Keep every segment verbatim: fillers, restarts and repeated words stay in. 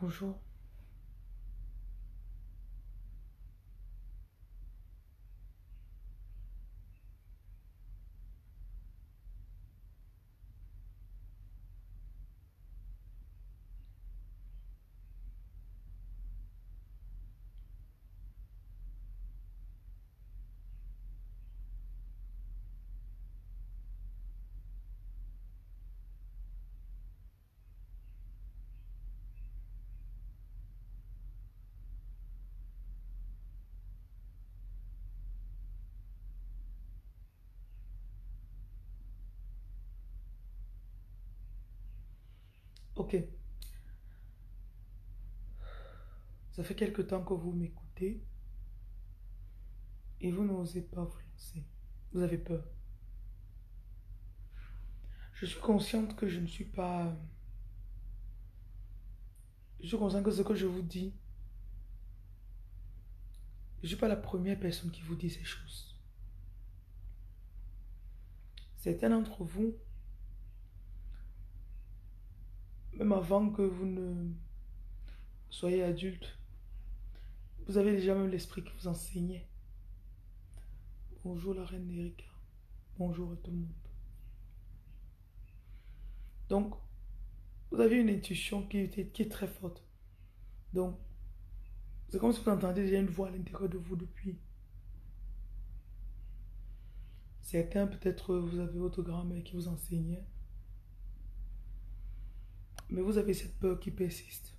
bonjour. Ok. Ça fait quelque temps que vous m'écoutez et vous n'osez pas vous lancer. Vous avez peur. Je suis consciente que je ne suis pas... Je suis consciente que ce que je vous dis, je ne suis pas la première personne qui vous dit ces choses. Certains d'entre vous, même avant que vous ne soyez adulte, vous avez déjà même l'esprit qui vous enseignait. Bonjour la reine Erika. Bonjour à tout le monde. Donc, vous avez une intuition qui est, qui est très forte. Donc, c'est comme si vous entendez déjà une voix à l'intérieur de vous depuis. Certains, peut-être, vous avez votre grand-mère qui vous enseignait. Mais vous avez cette peur qui persiste.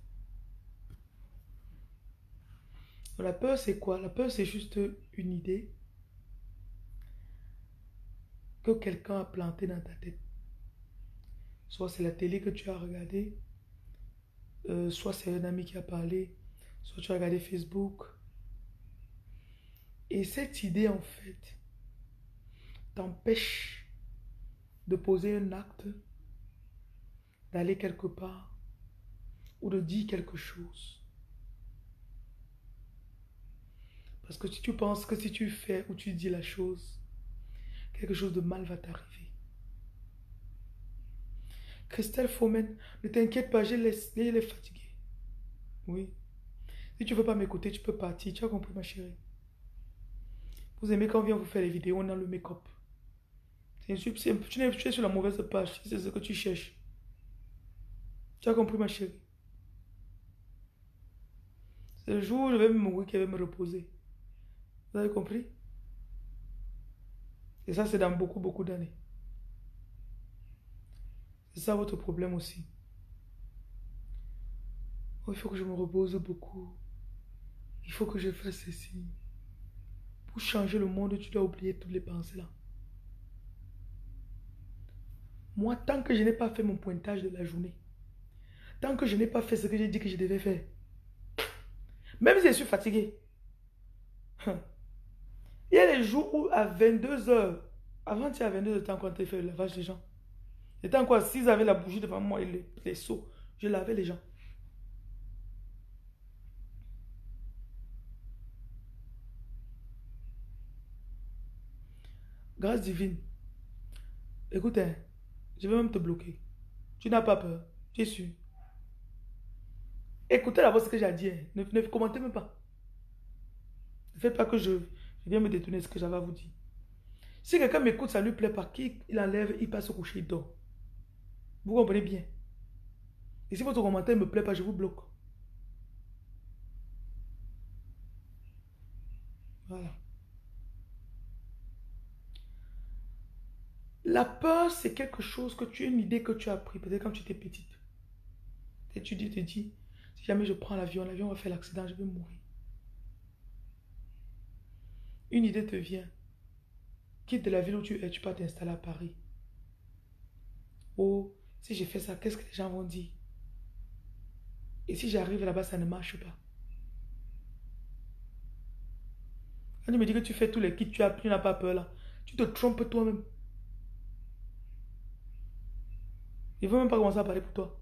La peur, c'est quoi? La peur, c'est juste une idée que quelqu'un a plantée dans ta tête. Soit c'est la télé que tu as regardée, euh, soit c'est un ami qui a parlé, soit tu as regardé Facebook. Et cette idée, en fait, t'empêche de poser un acte, d'aller quelque part ou de dire quelque chose. Parce que si tu penses que si tu fais ou tu dis la chose, quelque chose de mal va t'arriver. Christelle Fomen, ne t'inquiète pas, je l'ai fatiguée. Oui. Si tu ne veux pas m'écouter, tu peux partir. Tu as compris, ma chérie. Vous aimez quand on vient vous faire les vidéos, on a le make-up. Tu es sur la mauvaise page, c'est ce que tu cherches. Tu as compris, ma chérie? C'est le jour où je vais me mourir qui va me reposer. Vous avez compris? Et ça, c'est dans beaucoup, beaucoup d'années. C'est ça votre problème aussi. Oh, il faut que je me repose beaucoup. Il faut que je fasse ceci. Pour changer le monde, tu dois oublier toutes les pensées-là. Moi, tant que je n'ai pas fait mon pointage de la journée, tant que je n'ai pas fait ce que j'ai dit que je devais faire, même si je suis fatiguée. Il y a des jours où à vingt-deux heures, avant tu à vingt-deux heures, j'étais encore en train de faire le lavage des gens. J'étais encore assise avec la bougie devant moi et les, les seaux. Je lavais les gens. Grâce divine. Écoute, hein, je vais même te bloquer. Tu n'as pas peur. Tu es sûr. Écoutez d'abord ce que j'ai dit. Ne, ne commentez même pas. Ne faites pas que je, je viens me détourner ce que j'avais à vous dire. Si quelqu'un m'écoute, ça ne lui plaît pas. Qui, il enlève, il passe au coucher, il dort. Vous comprenez bien. Et si votre commentaire ne me plaît pas, je vous bloque. Voilà. La peur, c'est quelque chose que tu as, une idée que tu as appris. Peut-être quand tu étais petite. Et tu te dis, dis. Si jamais je prends l'avion, l'avion va faire l'accident, je vais mourir. Une idée te vient. Quitte de la ville où tu es, tu pars t'installer à Paris. Oh, si j'ai fait ça, qu'est-ce que les gens vont dire? Et si j'arrive là-bas, ça ne marche pas. Quand tu me dis que tu fais tous les kits, tu as appris, tu n'as pas peur là. Tu te trompes toi-même. Ils ne vont même pas commencer à parler pour toi.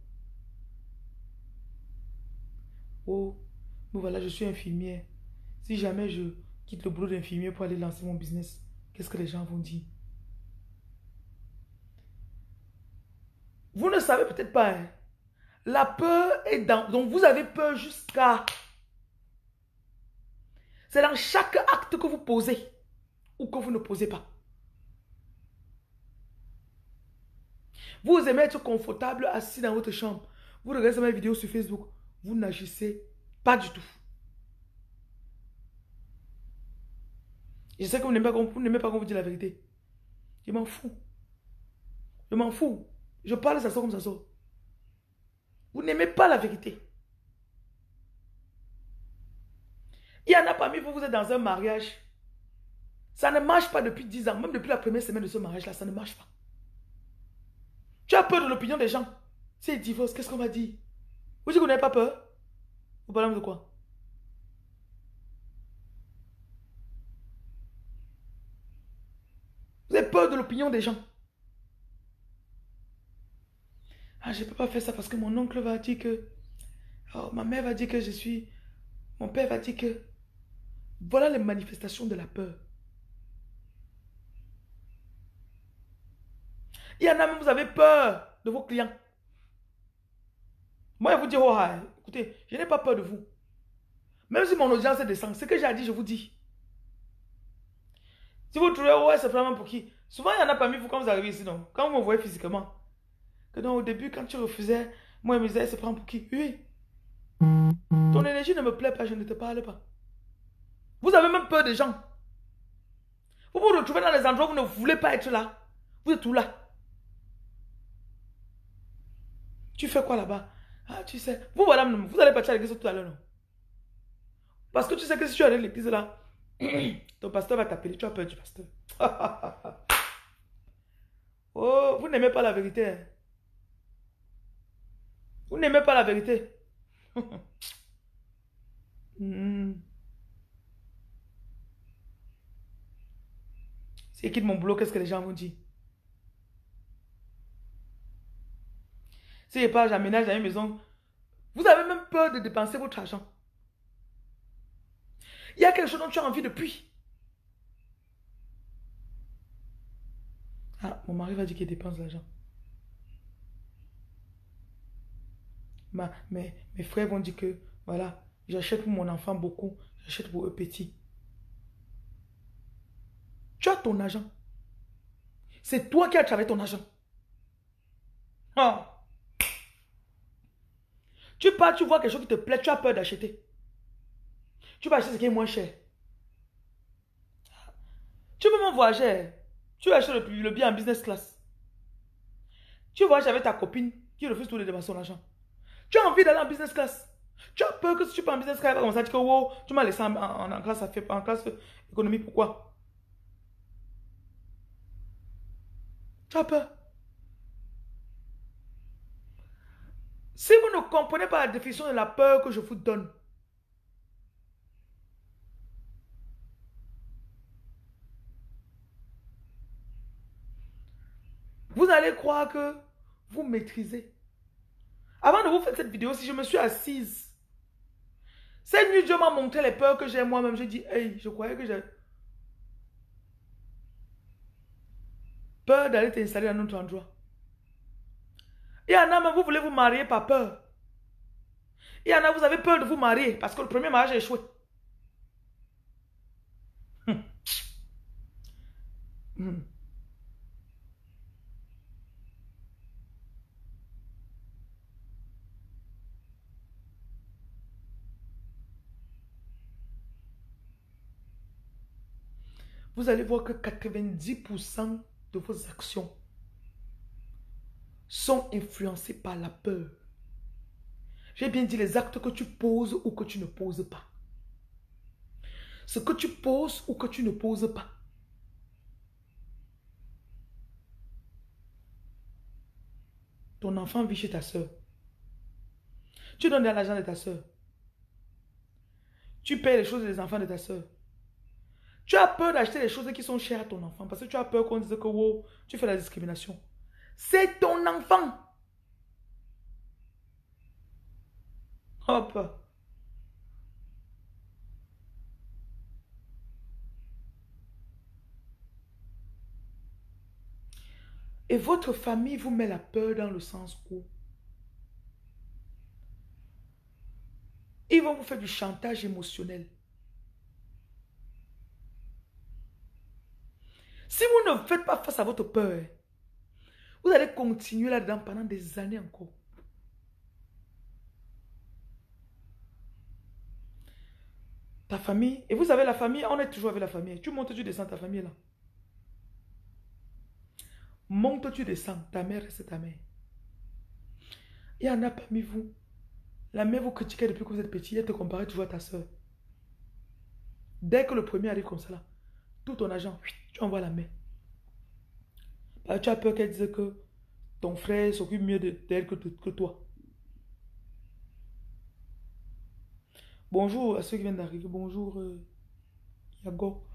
Oh, mais voilà, je suis infirmière. Si jamais je quitte le boulot d'infirmière pour aller lancer mon business, qu'est-ce que les gens vont dire? Vous ne savez peut-être pas, hein? La peur est dans... Donc, vous avez peur jusqu'à... C'est dans chaque acte que vous posez ou que vous ne posez pas. Vous aimez être confortable assis dans votre chambre. Vous regardez mes vidéos sur Facebook. Vous n'agissez pas du tout. Je sais que vous n'aimez pas, vous n'aimez pas qu'on vous dise la vérité. Je m'en fous. Je m'en fous. Je parle, ça sort comme ça sort. Vous n'aimez pas la vérité. Il y en a parmi vous, vous êtes dans un mariage. Ça ne marche pas depuis dix ans. Même depuis la première semaine de ce mariage-là, ça ne marche pas. Tu as peur de l'opinion des gens. C'est le divorce, qu'est-ce qu'on va dire? Vous dites que vous n'avez pas peur? Vous parlez de quoi? Vous avez peur de l'opinion des gens. Ah, je ne peux pas faire ça parce que mon oncle va dire que... Oh, ma mère va dire que je suis... Mon père va dire que... Voilà les manifestations de la peur. Il y en a même, vous avez peur de vos clients. Moi, je vous dis, oh, ah, écoutez, je n'ai pas peur de vous. Même si mon audience descend, ce que j'ai dit, je vous dis. Si vous trouvez, ouais, c'est vraiment pour qui? Souvent, il y en a parmi vous quand vous arrivez ici, non? Quand vous me voyez physiquement. Que non, au début, quand tu refusais, moi, je me disais, c'est vraiment pour qui? Oui. Ton énergie ne me plaît pas, je ne te parle pas. Vous avez même peur des gens. Vous vous retrouvez dans des endroits où vous ne voulez pas être là. Vous êtes tout là. Tu fais quoi là-bas? Ah, tu sais. Vous, madame, vous allez partir à l'église tout à l'heure, non? Parce que tu sais que si tu allais à l'église là, ton pasteur va t'appeler. Tu as peur du pasteur. Oh, vous n'aimez pas la vérité. Vous n'aimez pas la vérité. hmm. Si je quitte mon boulot, qu'est-ce que les gens vont dire? Si je pars, j'aménage dans une maison. Vous avez même peur de dépenser votre argent. Il y a quelque chose dont tu as envie depuis. Ah, mon mari va dire qu'il dépense l'argent. Ma, mes, mes frères vont dire que, voilà, j'achète pour mon enfant beaucoup, j'achète pour eux petits. Tu as ton argent. C'est toi qui as travaillé ton argent. Ah. Tu pars, tu vois quelque chose qui te plaît, tu as peur d'acheter. Tu vas acheter ce qui est moins cher. Tu peux même voyager. Tu vas acheter le, le bien en business class. Tu voyages avec ta copine qui refuse tout de dépenser son argent. Tu as envie d'aller en business class. Tu as peur que si tu pars en business class, elle va commencer à dire que wow, tu m'as laissé en, en, en, classe, en classe économie. Pourquoi? Tu as peur. Si vous ne comprenez pas la définition de la peur que je vous donne, vous allez croire que vous maîtrisez. Avant de vous faire cette vidéo, si je me suis assise, cette nuit, Dieu m'a montré les peurs que j'ai moi-même. J'ai dit, hey, je croyais que j'ai peur d'aller t'installer dans notre endroit. Il y en a, mais vous voulez vous marier par peur. Il y en a, vous avez peur de vous marier parce que le premier mariage a échoué. Hum. Hum. Vous allez voir que quatre-vingt-dix pour cent de vos actions sont influencés par la peur. J'ai bien dit les actes que tu poses ou que tu ne poses pas. Ce que tu poses ou que tu ne poses pas. Ton enfant vit chez ta soeur. Tu donnes de l'argent de ta soeur. Tu payes les choses des enfants de ta soeur. Tu as peur d'acheter les choses qui sont chères à ton enfant parce que tu as peur qu'on dise que wow, tu fais la discrimination. C'est ton enfant. Hop. Et votre famille vous met la peur dans le sens où Ils vont vous faire du chantage émotionnel. Si vous ne faites pas face à votre peur, vous allez continuer là-dedans pendant des années encore. Ta famille, et vous avez la famille, on est toujours avec la famille. Tu montes, tu descends ta famille là. Monte, tu descends, ta mère c'est ta mère. Il y en a parmi vous. La mère vous critiquait depuis que vous êtes petit, elle te comparait toujours à ta soeur. Dès que le premier arrive comme ça là, tout ton argent, tu envoies la mère. Bah, tu as peur qu'elle dise que ton frère s'occupe mieux d'elle que, que toi. Bonjour à ceux qui viennent d'arriver. Bonjour, euh, Yago.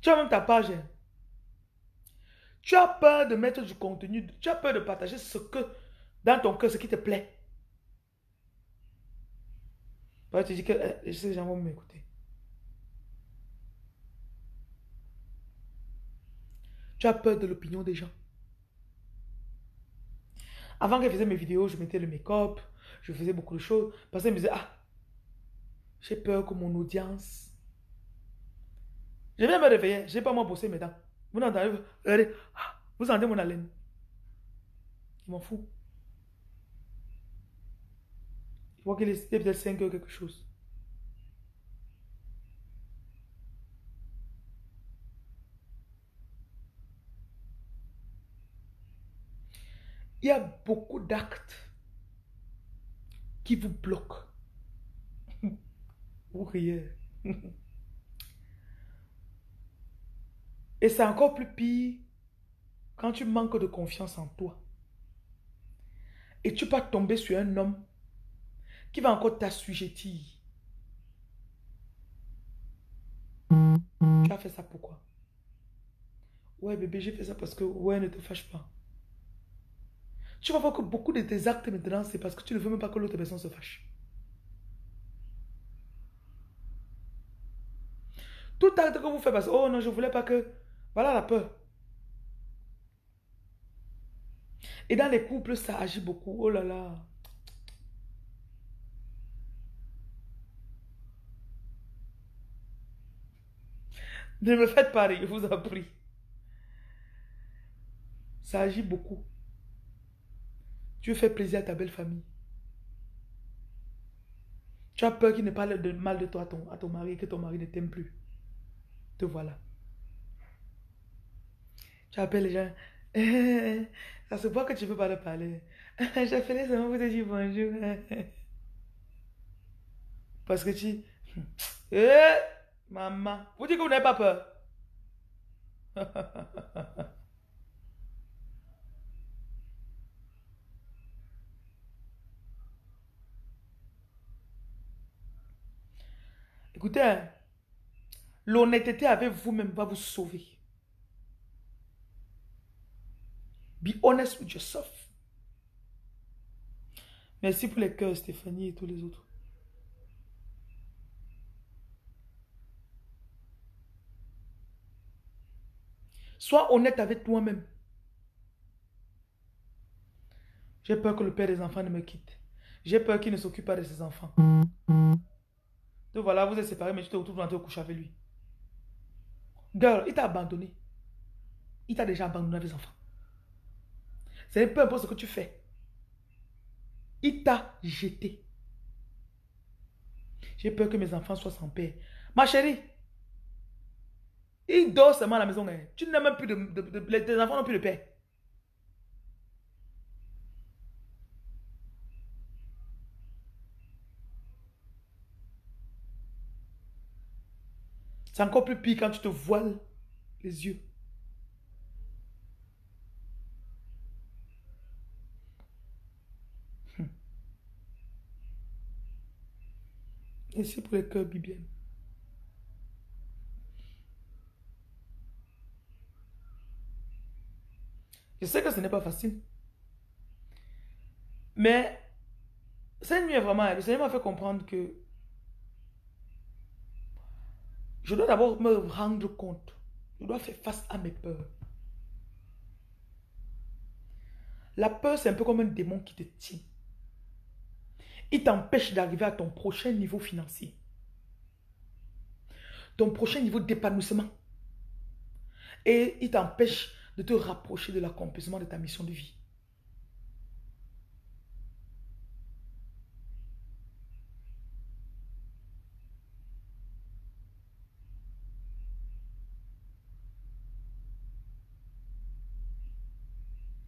Tu as même ta page. Hein? Tu as peur de mettre du contenu. Tu as peur de partager ce que, dans ton cœur, ce qui te plaît. Bah, tu dis que euh, je sais que les gens vont m'écouter. Tu as peur de l'opinion des gens. Avant qu'elle faisait mes vidéos, je mettais le make-up, je faisais beaucoup de choses. Parce qu'elle me disait, ah, j'ai peur que mon audience... Je viens me réveiller, je n'ai pas moi bossé mes dents. Vous entendez, vous, vous sentez mon haleine. Je m'en fous. Je vois qu'il est peut-être cinq heures quelque chose. Il y a beaucoup d'actes qui vous bloquent. Vous riez. Et c'est encore plus pire quand tu manques de confiance en toi. Et tu vas tomber sur un homme qui va encore t'assujettir. Tu as fait ça pourquoi? Ouais bébé, j'ai fait ça parce que ouais, ne te fâche pas. Tu vas voir que beaucoup de tes actes maintenant, c'est parce que tu ne veux même pas que l'autre personne se fâche. Tout acte que vous faites parce que, oh non, je ne voulais pas que... Voilà la peur. Et dans les couples, ça agit beaucoup. Oh là là. Ne me faites pas rire, je vous en prie. Ça agit beaucoup. Tu fais plaisir à ta belle famille. Tu as peur qu'il ne parle de mal de toi à ton, à ton mari, que ton mari ne t'aime plus. Te voilà. Tu appelles les gens. Eh, ça se voit que tu ne peux pas leur parler. J'appelais seulement pour te dire bonjour. Parce que tu... Eh, maman. Vous dites que vous n'avez pas peur. Écoutez, l'honnêteté avec vous-même va vous sauver. Be honest with yourself. Merci pour les cœurs, Stéphanie et tous les autres. Sois honnête avec toi-même. J'ai peur que le père des enfants ne me quitte. J'ai peur qu'il ne s'occupe pas de ses enfants. Donc voilà, vous êtes séparés, mais tu te retrouves dans ton couche avec lui. Girl, il t'a abandonné. Il t'a déjà abandonné avec ses enfants. C'est peu importe ce que tu fais. Il t'a jeté. J'ai peur que mes enfants soient sans père. Ma chérie, il dort seulement à la maison. Hein. Tu n'as même plus de, de, de, de... Tes enfants n'ont plus de père. C'est encore plus pire quand tu te voiles les yeux. Hum. Et c'est pour les cœurs bibliens. Je sais que ce n'est pas facile. Mais cette nuit est vraiment... Le Seigneur m'a fait comprendre que je dois d'abord me rendre compte. Je dois faire face à mes peurs. La peur, c'est un peu comme un démon qui te tient. Il t'empêche d'arriver à ton prochain niveau financier. Ton prochain niveau d'épanouissement. Et il t'empêche de te rapprocher de l'accomplissement de ta mission de vie.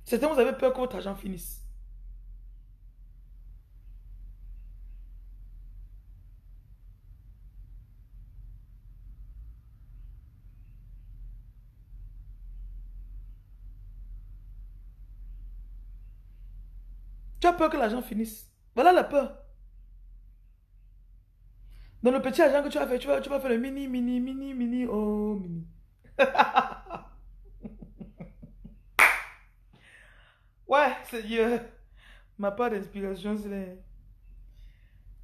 Certains, vous avez peur que votre argent finisse. Tu as peur que l'argent finisse. Voilà la peur. Dans le petit argent que tu as fait, tu vas, tu vas faire le mini, mini, mini, mini, oh, mini. Ouais, c'est Dieu. Ma part d'inspiration, c'est les...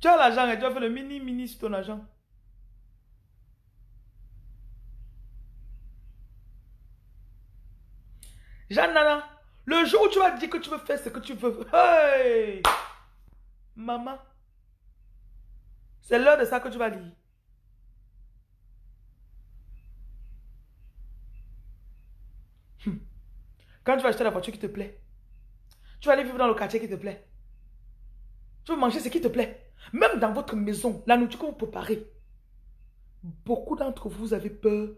Tu as l'argent et tu as fait le mini-mini sur ton argent. Jean, Nana, le jour où tu vas dire que tu veux faire ce que tu veux... Hey! Maman, c'est l'heure de ça que tu vas dire. Hum. Quand tu vas acheter la voiture qui te plaît, tu vas aller vivre dans le quartier qui te plaît. Tu vas manger ce qui te plaît. Même dans votre maison, la nourriture que vous préparez. Beaucoup d'entre vous avez peur.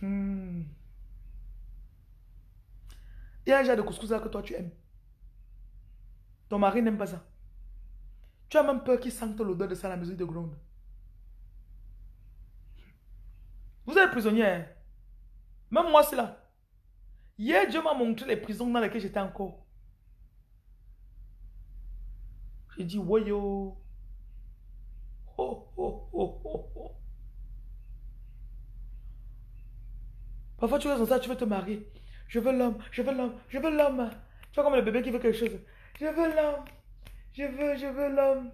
hmm. Il y a un genre de couscous là que toi tu aimes. Ton mari n'aime pas ça. Tu as même peur qu'il sente l'odeur de ça à la maison de gronde. Vous êtes prisonnière. Même moi c'est là. Hier, Dieu m'a montré les prisons dans lesquelles j'étais encore. J'ai dit, woyo. Oh, oh, oh, oh, oh. Parfois, tu vas dans ça, tu veux te marier. Je veux l'homme, je veux l'homme, je veux l'homme. Tu vois comme le bébé qui veut quelque chose. Je veux l'homme, je veux, je veux l'homme.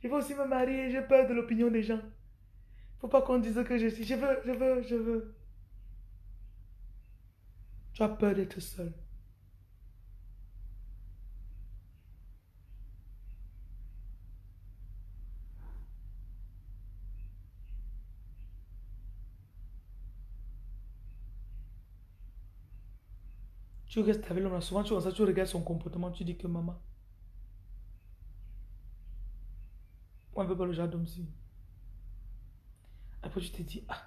Je veux aussi me marier, j'ai peur de l'opinion des gens. Faut pas qu'on dise que je suis. Je veux, je veux, je veux. Tu as peur d'être seul. Tu restes avec l'homme. Souvent, tu, ça, tu regardes son comportement. Tu dis que maman, on ne veut pas le genre d'homme-ci. Après, tu te dis, ah.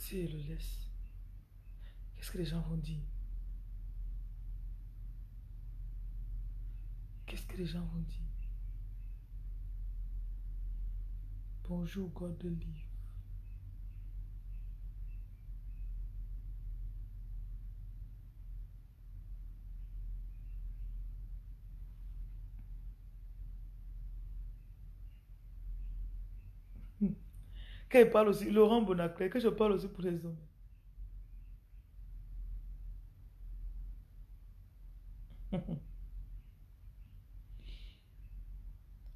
Si je le laisse, qu'est-ce que les gens vont dire? Qu'est-ce que les gens vont dire? Bonjour Godley. Quand il parle aussi, Laurent Bonaclay, que je parle aussi pour les hommes.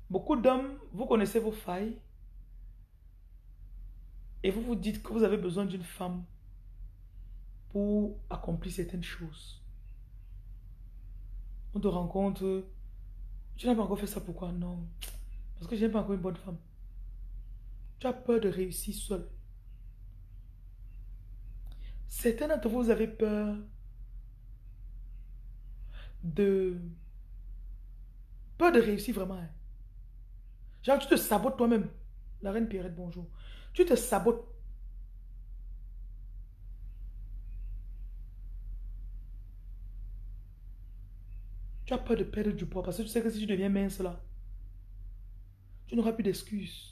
Beaucoup d'hommes, vous connaissez vos failles et vous vous dites que vous avez besoin d'une femme pour accomplir certaines choses. On te rencontre, tu n'as pas encore fait ça, pourquoi? Non, parce que je n'ai pas encore une bonne femme. Tu as peur de réussir seul. Certains d'entre vous avez peur de... Peur de réussir vraiment. Hein. Genre, tu te sabotes toi-même. La reine Pierrette, bonjour. Tu te sabotes. Tu as peur de perdre du poids parce que tu sais que si tu deviens mince là, tu n'auras plus d'excuses.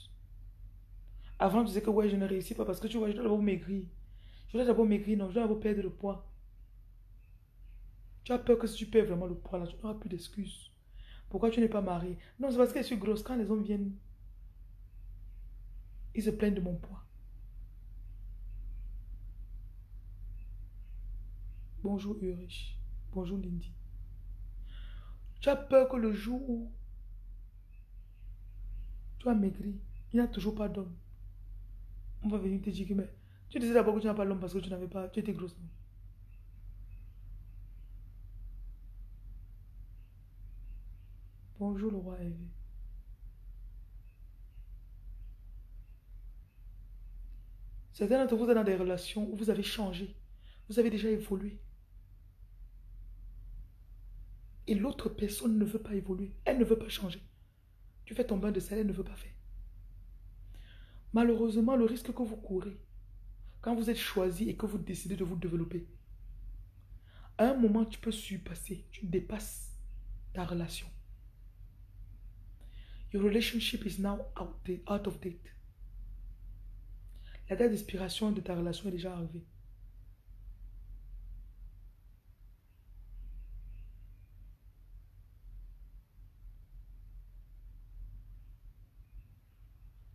Avant, tu disais que ouais, je ne réussis pas parce que tu vois, je dois d'abord maigrir. Je dois d'abord maigrir, non, je dois d'abord perdre le poids. Tu as peur que si tu perds vraiment le poids, là, tu n'auras plus d'excuses. Pourquoi tu n'es pas mariée? Non, c'est parce que je suis grosse. Quand les hommes viennent, ils se plaignent de mon poids. Bonjour Eurich. Bonjour Lindy. Tu as peur que le jour où tu as maigri, il n'y a toujours pas d'homme. on va venir te dire que mais, tu disais d'abord que tu n'as pas l'homme parce que tu n'avais pas, tu étais grosse. Bonjour le roi Ève. Certains d'entre vous êtes dans des relations où vous avez changé, vous avez déjà évolué. Et l'autre personne ne veut pas évoluer, elle ne veut pas changer. Tu fais ton bain de sel, elle ne veut pas faire. Malheureusement, le risque que vous courez, quand vous êtes choisi et que vous décidez de vous développer, à un moment, tu peux surpasser, tu dépasses ta relation. Your relationship is now out, de, out of date. La date d'expiration de ta relation est déjà arrivée.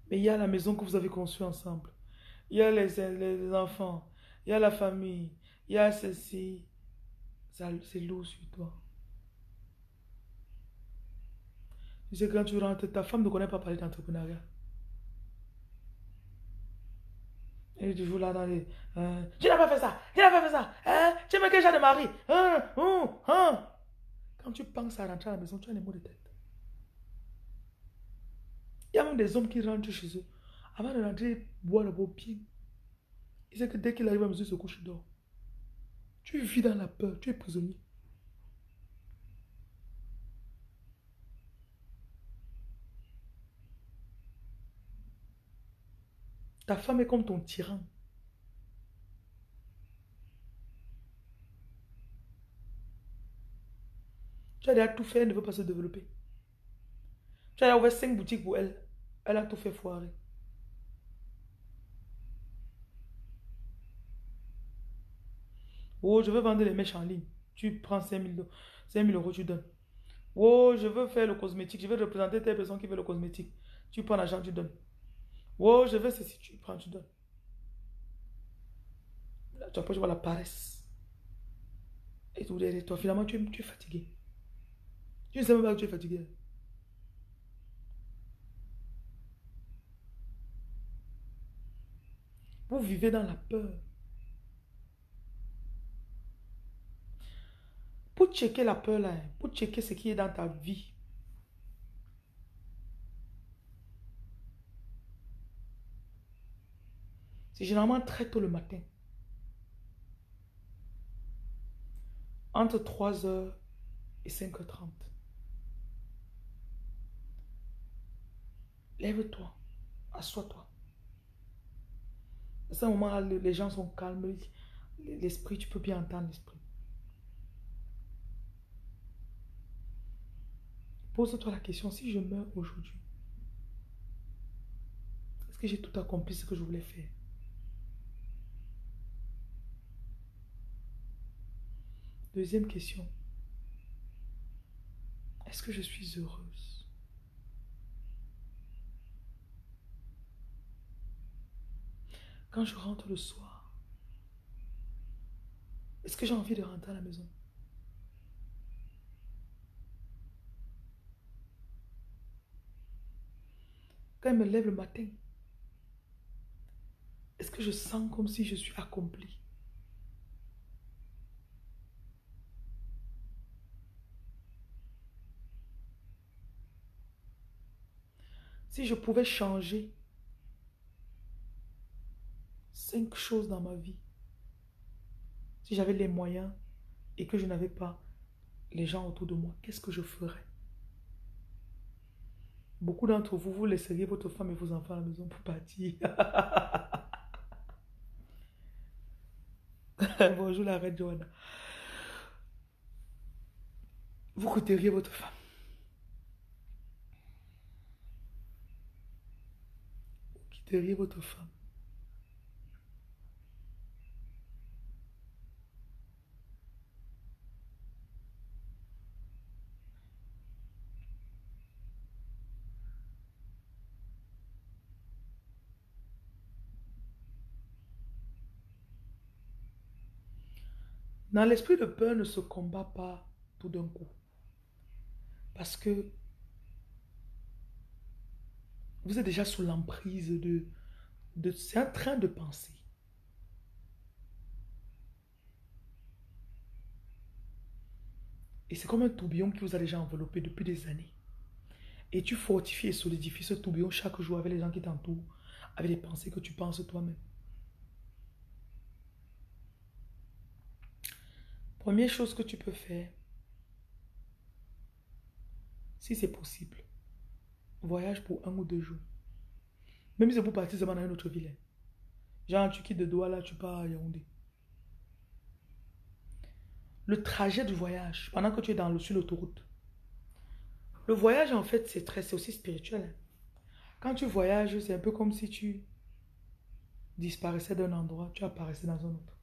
Mais il y a la maison que vous avez conçue ensemble. Il y a les, les, les enfants. Il y a la famille. Il y a ceci. C'est lourd sur toi. Tu sais, quand tu rentres, ta femme ne connaît pas parler d'entrepreneuriat. Elle est toujours là dans les... Euh, tu n'as pas fait ça. Tu n'as pas fait ça. Hein? Tu me quel genre de mari? Hein? Hein? Hein? Quand tu penses à rentrer à la maison, tu as les maux de tête. Il y a même des hommes qui rentrent chez eux. Avant de rentrer, boire le beau pied. Il sait que dès qu'il arrive à mesure, il se couche, il dort. Tu vis dans la peur, tu es prisonnier. Ta femme est comme ton tyran. Tu as déjà tout fait, elle ne veut pas se développer. Tu as déjà ouvert cinq boutiques pour elle. Elle a tout fait foirer. Oh, je veux vendre les mèches en ligne. Tu prends cinq mille euros, tu donnes. Oh, je veux faire le cosmétique. Je veux représenter telle personne qui veut le cosmétique. Tu prends l'argent, tu donnes. Oh, je veux ceci, tu prends, tu donnes. Là, tu approches, tu vois la paresse. Et tout derrière toi, finalement, tu es, tu es fatigué. Tu ne sais même pas que tu es fatigué. Vous vivez dans la peur. Pour checker la peur là, pour checker ce qui est dans ta vie. C'est généralement très tôt le matin. Entre trois heures et cinq heures trente. Lève-toi, assois-toi. À ce moment-là, les gens sont calmes. L'esprit, tu peux bien entendre l'esprit. Pose-toi la question, si je meurs aujourd'hui, est-ce que j'ai tout accompli ce que je voulais faire? Deuxième question, est-ce que je suis heureuse? Quand je rentre le soir, est-ce que j'ai envie de rentrer à la maison? Quand je me lève le matin, est-ce que je sens comme si je suis accomplie? Si je pouvais changer cinq choses dans ma vie. Si j'avais les moyens et que je n'avais pas les gens autour de moi, qu'est-ce que je ferais? Beaucoup d'entre vous, vous laisseriez votre femme et vos enfants à la maison pour partir. Bonjour la reine Johanna. Vous coûteriez votre femme. Vous quitteriez votre femme. Dans l'esprit de peur ne se combat pas tout d'un coup. Parce que vous êtes déjà sous l'emprise de, de, c'est un train de pensée. Et c'est comme un tourbillon qui vous a déjà enveloppé depuis des années. Et tu fortifies et solidifies ce tourbillon chaque jour avec les gens qui t'entourent, avec les pensées que tu penses toi-même. Première chose que tu peux faire, si c'est possible, voyage pour un ou deux jours. Même si vous partez seulement dans une autre ville. Genre, tu quittes de Douala, tu pars à Yaoundé. Le trajet du voyage, pendant que tu es dans le, sur l'autoroute. Le voyage, en fait, c'est très, c'est aussi spirituel. Quand tu voyages, c'est un peu comme si tu disparaissais d'un endroit, tu apparaissais dans un autre.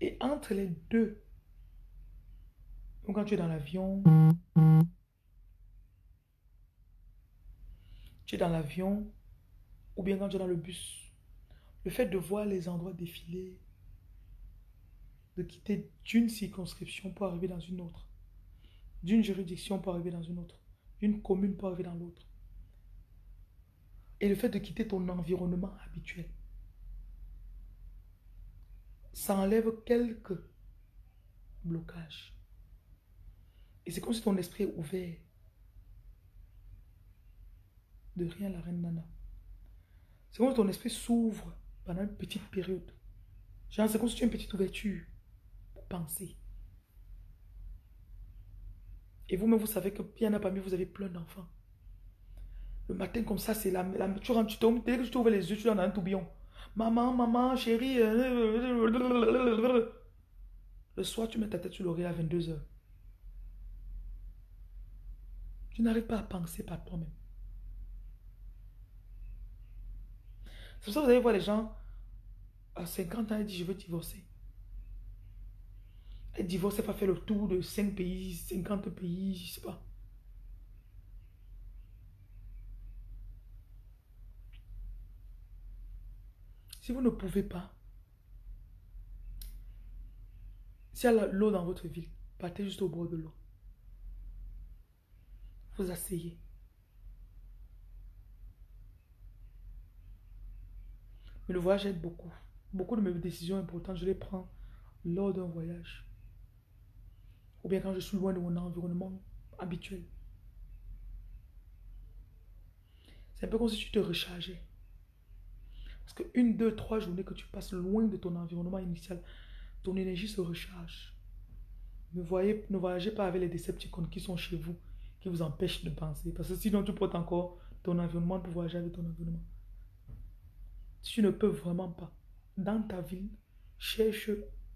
Et entre les deux, donc quand tu es dans l'avion, tu es dans l'avion, ou bien quand tu es dans le bus, le fait de voir les endroits défiler, de quitter d'une circonscription pour arriver dans une autre, d'une juridiction pour arriver dans une autre, d'une commune pour arriver dans l'autre. Et le fait de quitter ton environnement habituel, ça enlève quelques blocages. Et c'est comme si ton esprit est ouvert. De rien, la reine Nana. C'est comme si ton esprit s'ouvre pendant une petite période. Genre, c'est comme si tu as une petite ouverture. Penser. Et vous-même, vous savez que bien parmi vous avez plein d'enfants. Le matin, comme ça, c'est la, la. Tu rentres, tu tombes, dès que tu ouvres les yeux, tu es dans un tourbillon. Maman, maman, chérie. Le soir, tu mets ta tête sur l'oreille à vingt-deux heures. Tu n'arrives pas à penser par toi-même. C'est pour ça que vous allez voir les gens à cinquante ans, ils disent je veux divorcer. Et divorcer, pas faire le tour de cinq pays, cinquante pays, je sais pas. Si vous ne pouvez pas, s'il y a l'eau dans votre ville, partez juste au bord de l'eau. Vous asseyez. Mais le voyage aide beaucoup. Beaucoup de mes décisions importantes, je les prends lors d'un voyage. Ou bien quand je suis loin de mon environnement habituel. C'est un peu comme si tu te rechargeais. Parce que une, deux, trois journées que tu passes loin de ton environnement initial, ton énergie se recharge. Ne, voyez, ne voyagez pas avec les décepticons qui sont chez vous, qui vous empêchent de penser. Parce que sinon tu portes encore ton environnement pour voyager avec ton environnement. Si tu ne peux vraiment pas, dans ta ville, cherche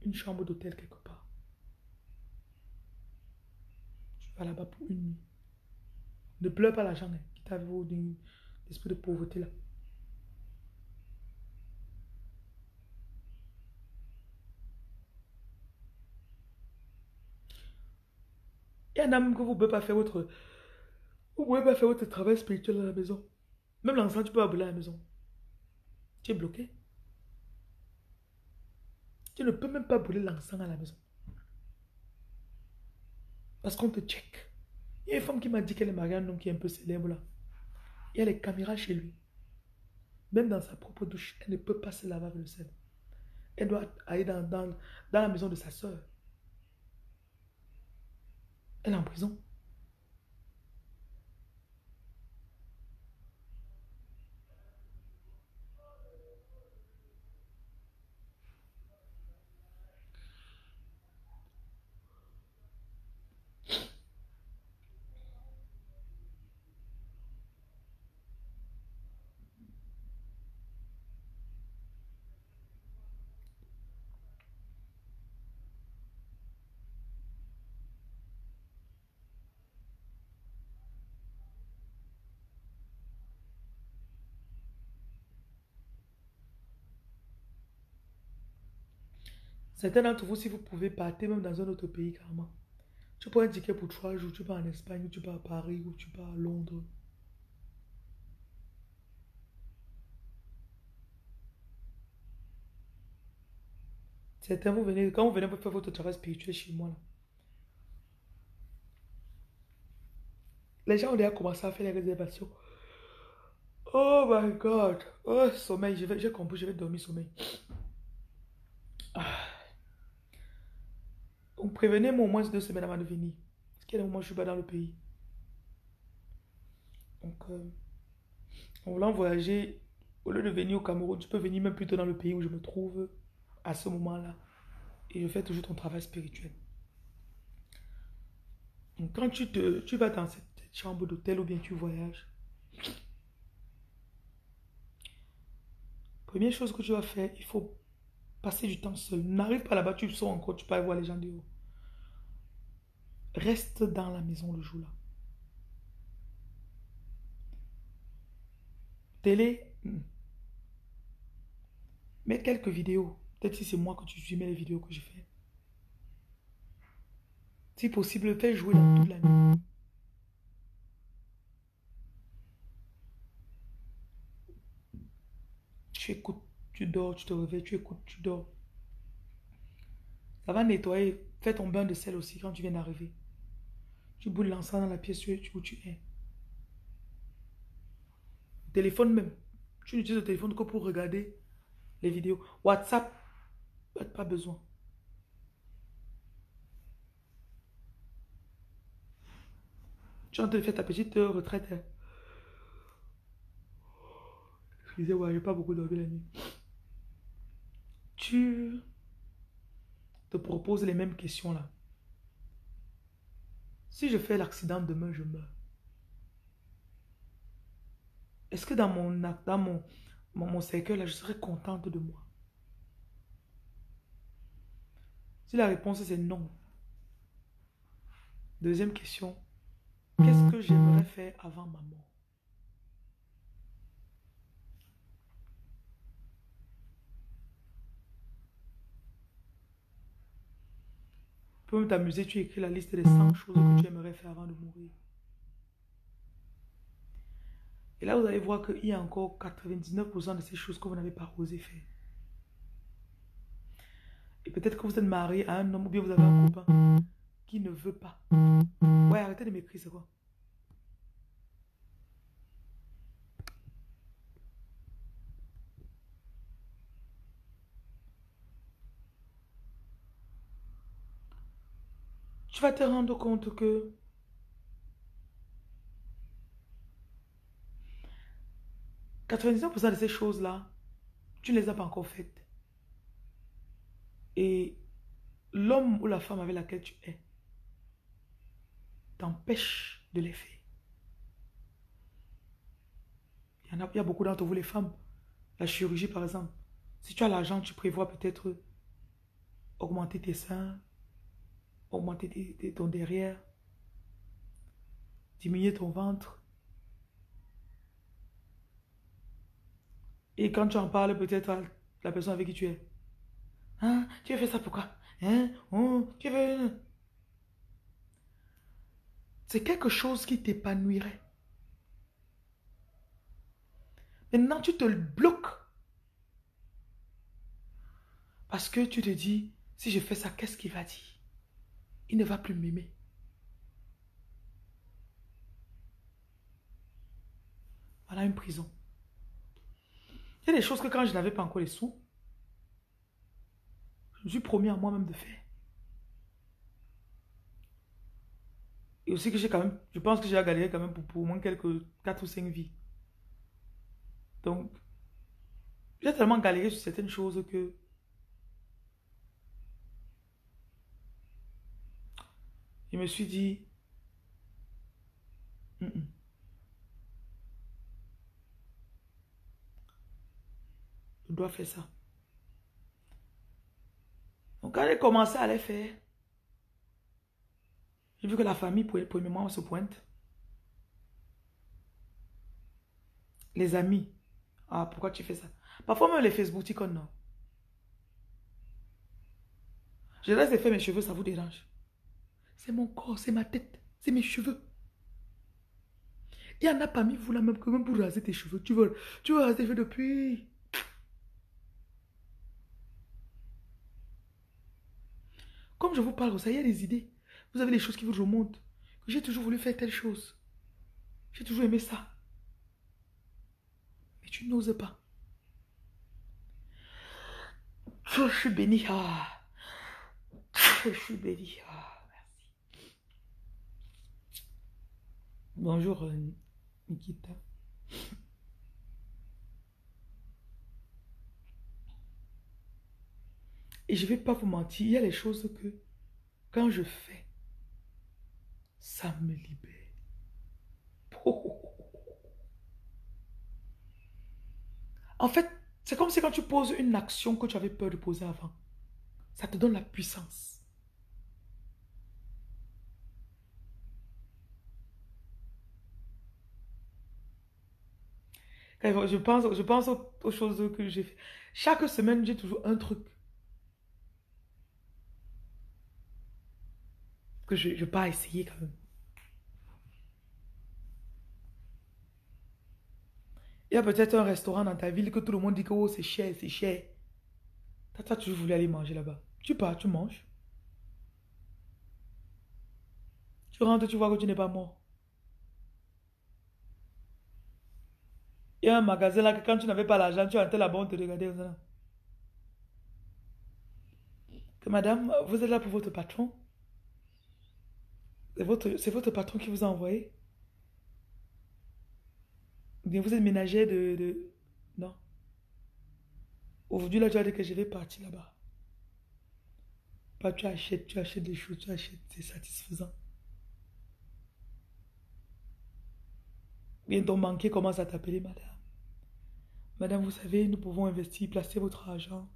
une chambre d'hôtel quelque part. Va là-bas pour une nuit. Ne pleure pas la jambe, hein, quitte à vivre l'esprit de pauvreté là. Il y en a même que vous ne pouvez pas faire votre. Vous pouvez pas faire votre travail spirituel à la maison. Même l'enfant, tu peux abouler à la maison. Tu es bloqué. Tu ne peux même pas brûler l'encens à la maison. Parce qu'on te check. Il y a une femme qui m'a dit qu'elle est mariée à un homme qui est un peu célèbre là. Il y a les caméras chez lui. Même dans sa propre douche, elle ne peut pas se laver avec le sel. Elle doit aller dans, dans, dans la maison de sa soeur. Elle est en prison. Certains d'entre vous, si vous pouvez, partez même dans un autre pays, carrément. Tu peux indiquer pour trois jours, tu vas en Espagne, ou tu vas à Paris, ou tu vas à Londres. Certains, vous venez, quand vous venez pour faire votre travail spirituel chez moi, là, les gens ont déjà commencé à faire les réservations. Oh my God. Oh, sommeil. J'ai compris, je vais dormir sommeil. Ah. Donc, prévenez-moi au moins deux semaines avant de venir. Parce qu'il y a des moments où je ne suis pas dans le pays. Donc, euh, en voulant voyager, au lieu de venir au Cameroun, tu peux venir même plutôt dans le pays où je me trouve à ce moment-là. Et je fais toujours ton travail spirituel. Donc, quand tu, te, tu vas dans cette chambre d'hôtel ou bien tu voyages, première chose que tu vas faire, il faut passer du temps seul. N'arrive pas là-bas, tu sors encore, tu peux aller voir les gens du haut. Reste dans la maison le jour-là. Télé, mets quelques vidéos. Peut-être si c'est moi que tu suis, mets les vidéos que je fais. Si possible, fais jouer dans toute la nuit. Tu écoutes, tu dors, tu te réveilles, tu écoutes, tu dors. Ça va nettoyer. Fais ton bain de sel aussi quand tu viens d'arriver. Tu boules l'encens dans la pièce où tu es. Téléphone même. Tu n'utilises le téléphone que pour regarder les vidéos. WhatsApp, pas besoin. Tu es en train de faire ta petite retraite. Excusez-moi, j'ai pas beaucoup dormi la nuit. Tu te proposes les mêmes questions là. Si je fais l'accident demain, je meurs. Est-ce que dans mon dans mon, mon, mon cercueil là, je serai contente de moi? Si la réponse c'est non. Deuxième question. Qu'est-ce que j'aimerais faire avant ma mort? Tu peux même t'amuser, tu écris la liste des cent choses que tu aimerais faire avant de mourir. Et là, vous allez voir qu'il y a encore quatre-vingt-dix-neuf pour cent de ces choses que vous n'avez pas osé faire. Et peut-être que vous êtes marié à un homme ou bien vous avez un copain qui ne veut pas. Ouais, arrêtez de m'écrire, c'est quoi? Tu vas te rendre compte que quatre-vingt-dix pour cent de ces choses-là, tu ne les as pas encore faites. Et l'homme ou la femme avec laquelle tu es t'empêche de les faire. Il y en a, il y a beaucoup d'entre vous, les femmes. La chirurgie, par exemple. Si tu as l'argent, tu prévois peut-être augmenter tes seins, augmenter ton derrière, diminuer ton ventre. Et quand tu en parles peut-être à la personne avec qui tu es, hein, tu veux faire ça pourquoi, hein, oh, tu veux... C'est quelque chose qui t'épanouirait. Maintenant tu te le bloques parce que tu te dis, si je fais ça, qu'est-ce qu'il va dire? Il ne va plus m'aimer. Voilà une prison. Il y a des choses que quand je n'avais pas encore les sous, je me suis promis à moi-même de faire. Et aussi que j'ai quand même, je pense que j'ai galéré quand même pour, pour au moins quelques quatre ou cinq vies. Donc, j'ai tellement galéré sur certaines choses que je me suis dit, mm -mm. je dois faire ça. Donc quand j'ai commencé à les faire, j'ai vu que la famille, premièrement, se pointe. Les amis, ah pourquoi tu fais ça? Parfois même les Facebook, non. Je laisse les faire mes cheveux, ça vous dérange? C'est mon corps, c'est ma tête, c'est mes cheveux. Il y en a parmi vous là même que même pour raser tes cheveux. Tu veux, tu veux raser tes cheveux depuis. Comme je vous parle, ça y a des idées. Vous avez des choses qui vous remontent. J'ai toujours voulu faire telle chose. J'ai toujours aimé ça. tu n'oses pas. Je suis béni. Ah. Je suis béni. Ah, merci. Bonjour, euh, Nikita. Et je ne vais pas vous mentir, il y a les choses que, quand je fais, ça me libère. Oh. En fait, c'est comme si quand tu poses une action que tu avais peur de poser avant, ça te donne la puissance. Je pense, je pense aux, aux choses que j'ai faites. Chaque semaine, j'ai toujours un truc que je, je pars essayer quand même. Il y a peut-être un restaurant dans ta ville que tout le monde dit que oh, c'est cher, c'est cher. Tata, tu voulais aller manger là-bas. Tu pars, tu manges. Tu rentres, tu vois que tu n'es pas mort. Il y a un magasin là que quand tu n'avais pas l'argent, tu entrais là-bas, on te regardait. Là. Que madame, vous êtes là pour votre patron. C'est votre, c'est votre patron qui vous a envoyé. Bien, vous êtes ménagère de, de... Non. Aujourd'hui, là, tu as dit que je vais partir là-bas. Bah, tu achètes, tu achètes des choses, tu achètes, c'est satisfaisant. Bien, ton banquier commence à t'appeler, madame. Madame, vous savez, nous pouvons investir, placer votre argent.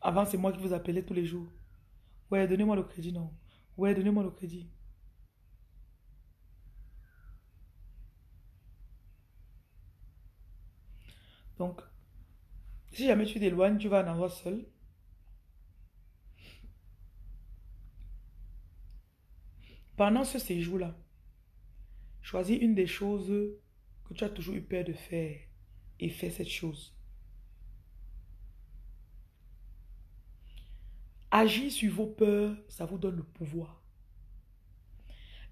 Avant, c'est moi qui vous appelais tous les jours. Ouais, donnez-moi le crédit, non. Ouais, donnez-moi le crédit. Donc, si jamais tu t'éloignes, tu vas en avoir seul. Pendant ce séjour-là, choisis une des choses que tu as toujours eu peur de faire et fais cette chose. Agir sur vos peurs, ça vous donne le pouvoir.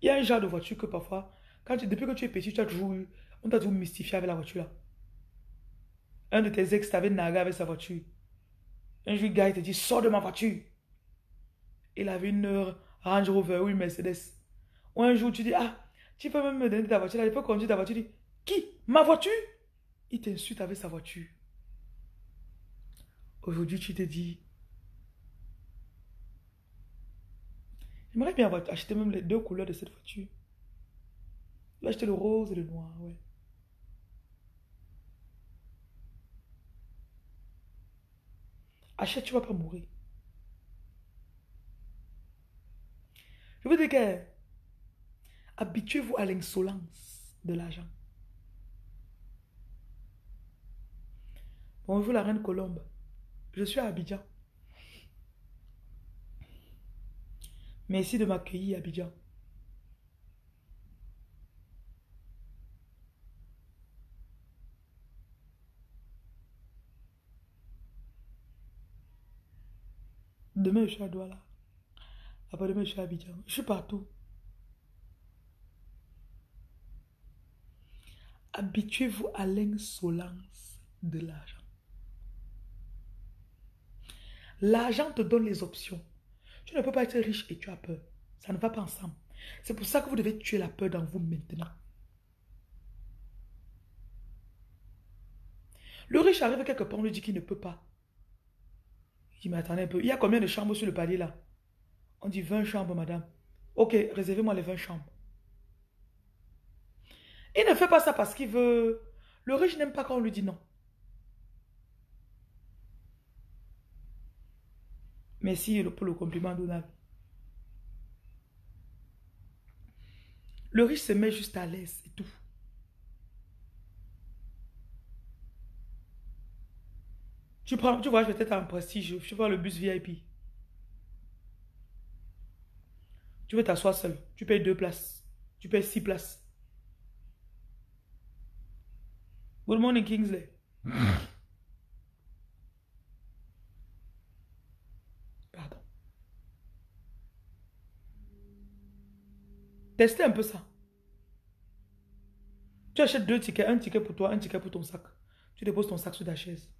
Il y a un genre de voiture que parfois, quand tu, depuis que tu es petit, tu as toujours eu, on t'a toujours mystifié avec la voiture là. Un de tes ex t'avait nargué avec sa voiture. Un jour, le gars, il te dit, sors de ma voiture. Il avait une Range Rover ou une Mercedes. Ou un jour, tu dis, ah, tu peux même me donner ta voiture là, il peut conduire ta voiture. Il dit, qui? Ma voiture? Il t'insulte avec sa voiture. Aujourd'hui, tu te dis, j'aimerais bien acheter même les deux couleurs de cette voiture. Je vais acheter le rose et le noir, ouais. Achète, tu ne vas pas mourir. Je veux dire que habituez-vous à l'insolence de l'argent. Bonjour la reine Colombe. Je suis à Abidjan. Merci de m'accueillir, Abidjan. Demain, je suis à Douala. Après-demain, je suis à Abidjan. Je suis partout. Habituez-vous à l'insolence de l'argent. L'argent te donne les options. Tu ne peux pas être riche et tu as peur. Ça ne va pas ensemble. C'est pour ça que vous devez tuer la peur dans vous maintenant. Le riche arrive quelque part, on lui dit qu'il ne peut pas. Il dit, mais attendez un peu. Il y a combien de chambres sur le palier là? On dit vingt chambres, madame. Ok, réservez-moi les vingt chambres. Il ne fait pas ça parce qu'il veut... Le riche n'aime pas quand on lui dit non. Merci pour le compliment, Donald. Le riche se met juste à l'aise et tout. Tu prends, tu vois, je vais être en prestige, je prends le bus V I P. Tu veux t'asseoir seul, tu payes deux places, tu payes six places. Good morning, Kingsley. Testez un peu ça. Tu achètes deux tickets, un ticket pour toi, un ticket pour ton sac. Tu déposes ton sac sur ta chaise.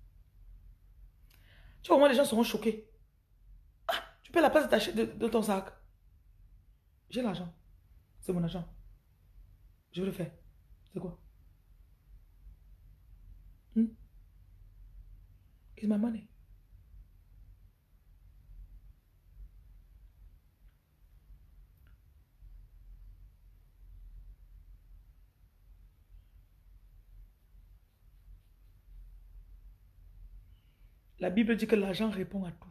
Tu vois, au moins les gens seront choqués. Ah, tu paies la place de, ta chaise, de, de ton sac. J'ai l'argent. C'est mon argent. Je veux le faire. C'est quoi? Hmm? It's my money. La Bible dit que l'argent répond à tout.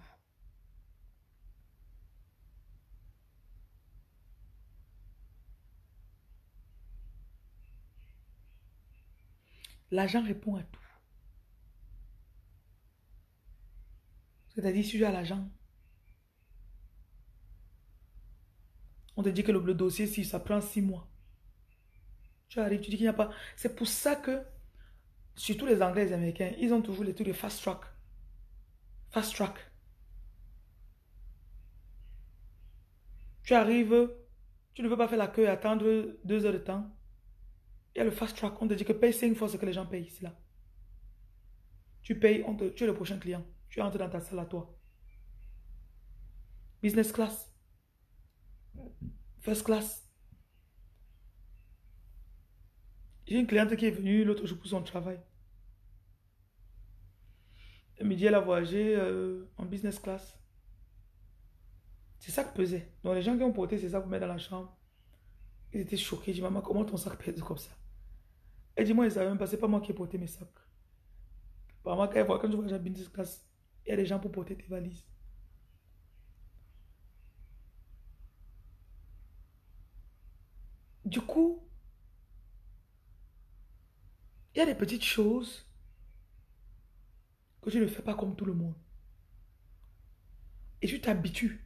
L'argent répond à tout. C'est-à-dire, si tu as l'argent, on te dit que le, le dossier, si ça prend six mois, tu arrives, tu dis qu'il n'y a pas... C'est pour ça que, surtout les Anglais et les Américains, ils ont toujours les trucs de fast track. Fast track. Tu arrives, tu ne veux pas faire la queue et attendre deux heures de temps. Il y a le fast track. On te dit que paye cinq fois ce que les gens payent ici là. Tu payes, on te, tu es le prochain client. Tu entres dans ta salle à toi. Business class. First class. J'ai une cliente qui est venue l'autre jour pour son travail. Elle me dit qu'elle a voyagé euh, en business class. C'est ça qui pesait. Donc les gens qui ont porté, c'est ça pour mettre dans la chambre. Ils étaient choqués. Ils disent, maman, comment ton sac pèse comme ça? Elle dit, moi, ils ne savaient même pas, c'est pas moi qui ai porté mes sacs. Apparemment, quand, quand je voyage en business class, il y a des gens pour porter tes valises. Du coup, il y a des petites choses que tu ne fais pas comme tout le monde. Et tu t'habitues.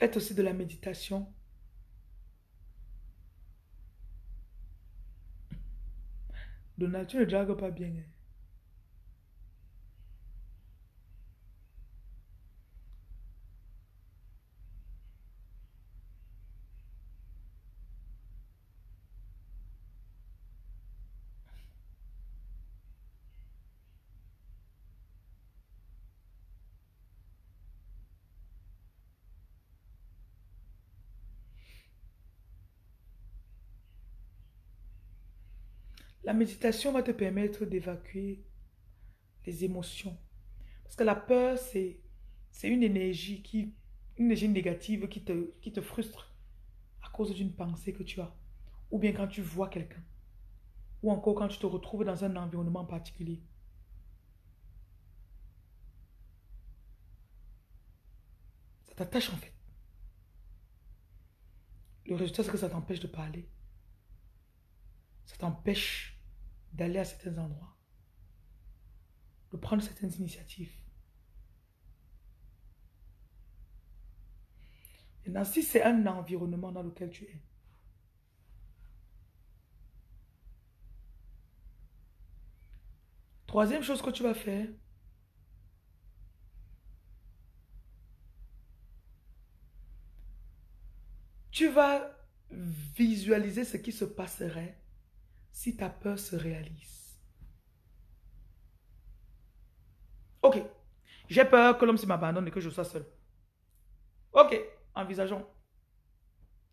Faites aussi de la méditation. Donald, tu ne dragues pas bien. Hein? La méditation va te permettre d'évacuer les émotions. Parce que la peur, c'est une énergie qui, une énergie négative qui te, qui te frustre à cause d'une pensée que tu as. Ou bien quand tu vois quelqu'un. Ou encore quand tu te retrouves dans un environnement particulier. Ça t'attache en fait. Le résultat, c'est que ça t'empêche de parler. Ça t'empêche d'aller à certains endroits, de prendre certaines initiatives. Maintenant, si c'est un environnement dans lequel tu es, troisième chose que tu vas faire, tu vas visualiser ce qui se passerait si ta peur se réalise. Ok, j'ai peur que l'homme m'abandonne et que je sois seul. Ok, envisageons.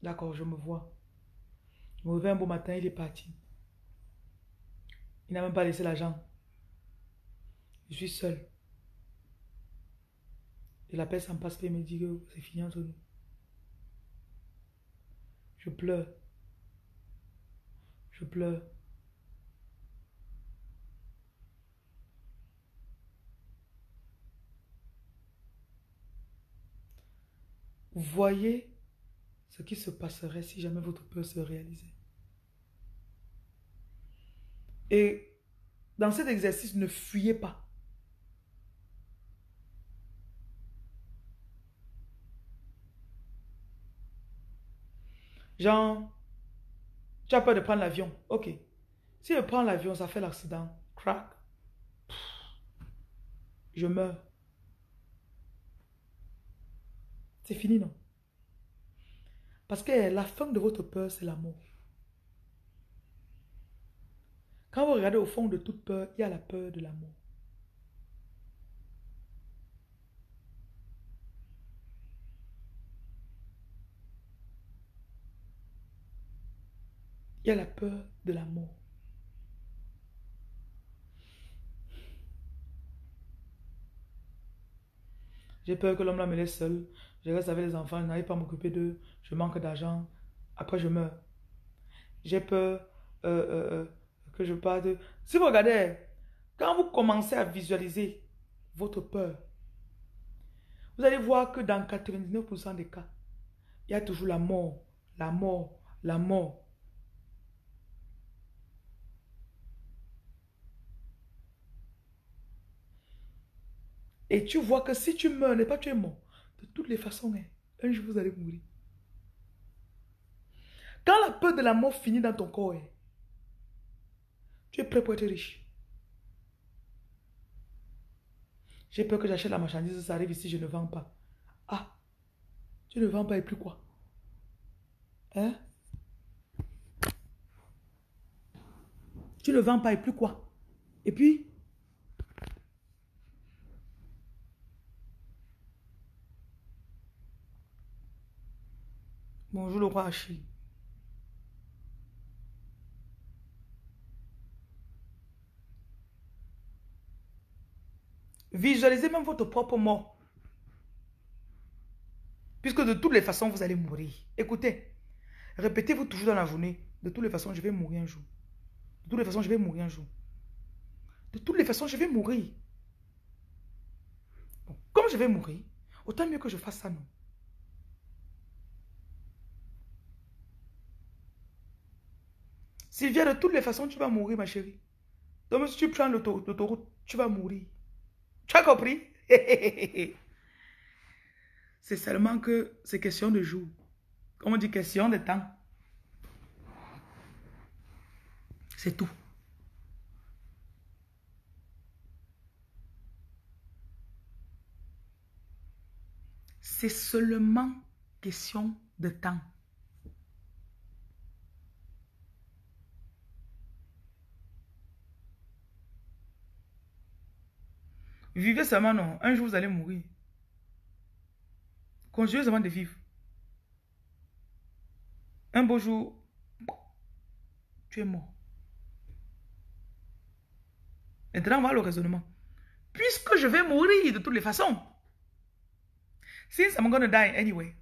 D'accord, je me vois. Je me réveille un beau matin, il est parti. Il n'a même pas laissé l'argent. Je suis seul. Et la paix s'en passe et me dit que c'est fini entre nous. Je pleure. Je pleure. Voyez ce qui se passerait si jamais votre peur se réalisait. Et dans cet exercice, ne fuyez pas. Genre, tu as peur de prendre l'avion. Ok. Si je prends l'avion, ça fait l'accident. Crac. Je meurs. C'est fini, non? Parce que la fin de votre peur, c'est la mort. Quand vous regardez au fond de toute peur, il y a la peur de la mort. Il y a la peur de la mort. J'ai peur que l'homme là me laisse seul. Je reste avec les enfants, je n'arrive pas à m'occuper d'eux. Je manque d'argent. Après, je meurs. J'ai peur euh, euh, euh, que je parte. Si vous regardez, quand vous commencez à visualiser votre peur, vous allez voir que dans quatre-vingt-dix-neuf pour cent des cas, il y a toujours la mort, la mort, la mort. Et tu vois que si tu meurs, n'est pas tu es mort. De toutes les façons, un jour vous allez mourir. Quand la peur de la mort finit dans ton corps, tu es prêt pour être riche. J'ai peur que j'achète la marchandise, ça arrive ici, je ne vends pas. Ah, tu ne vends pas et plus quoi? Hein? Tu ne vends pas et plus quoi? Et puis? Bonjour le roi Achille. Visualisez même votre propre mort. Puisque de toutes les façons, vous allez mourir. Écoutez, répétez-vous toujours dans la journée. De toutes les façons, je vais mourir un jour. De toutes les façons, je vais mourir un jour. De toutes les façons, je vais mourir. Bon, comme je vais mourir, autant mieux que je fasse ça, non? Sylvia, de toutes les façons, tu vas mourir, ma chérie. Donc, si tu prends l'autoroute, tu vas mourir. Tu as compris? C'est seulement que c'est question de jour. Comme on dit, question de temps. C'est tout. C'est seulement question de temps. Vivez seulement, non. Un jour, vous allez mourir. Continuez seulement de vivre. Un beau jour, tu es mort. Maintenant, on va le raisonnement. Puisque je vais mourir de toutes les façons. Since I'm gonna die anyway.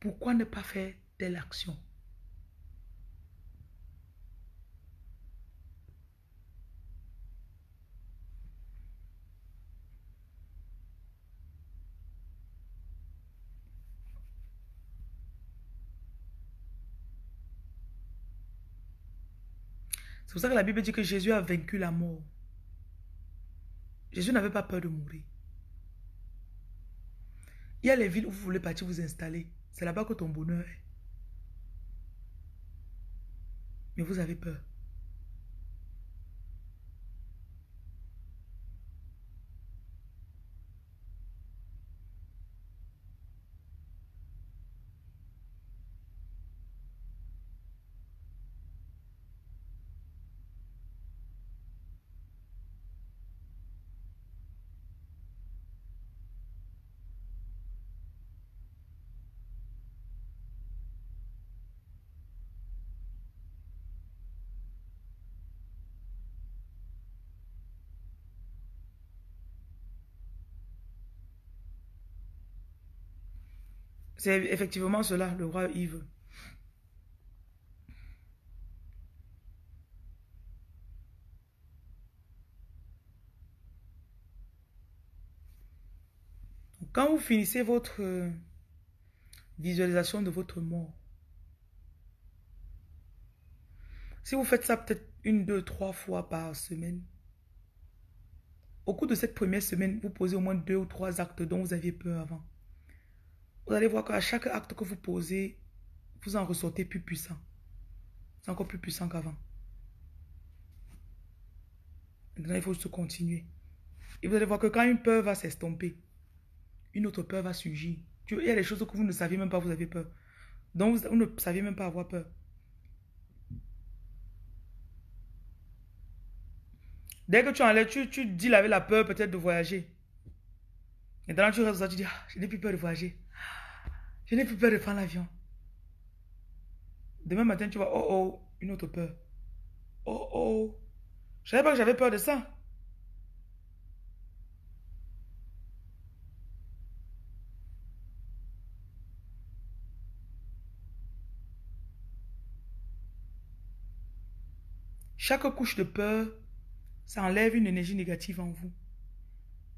Pourquoi ne pas faire telle action? C'est pour ça que la Bible dit que Jésus a vaincu la mort. Jésus n'avait pas peur de mourir. Il y a les villes où vous voulez partir vous installer. C'est là-bas que ton bonheur est. Mais vous avez peur. C'est effectivement cela, le roi Yves. Quand vous finissez votre visualisation de votre mort. Si vous faites ça peut-être une, deux, trois fois par semaine, au cours de cette première semaine, vous posez au moins deux ou trois actes dont vous aviez peur avant. Vous allez voir qu'à chaque acte que vous posez, vous en ressortez plus puissant. C'est encore plus puissant qu'avant. Maintenant, il faut juste continuer. Et vous allez voir que quand une peur va s'estomper, une autre peur va surgir. Il y a des choses que vous ne saviez même pas, vous avez peur. Donc, vous ne saviez même pas avoir peur. Dès que tu enlèves, tu, tu deals avec la peur peut-être de voyager. Et dans tu restes, tu dis, ah, je n'ai plus peur de voyager. Je n'ai plus peur de prendre l'avion. Demain matin, tu vas, oh oh, une autre peur. Oh oh. Je ne savais pas que j'avais peur de ça. Chaque couche de peur, ça enlève une énergie négative en vous.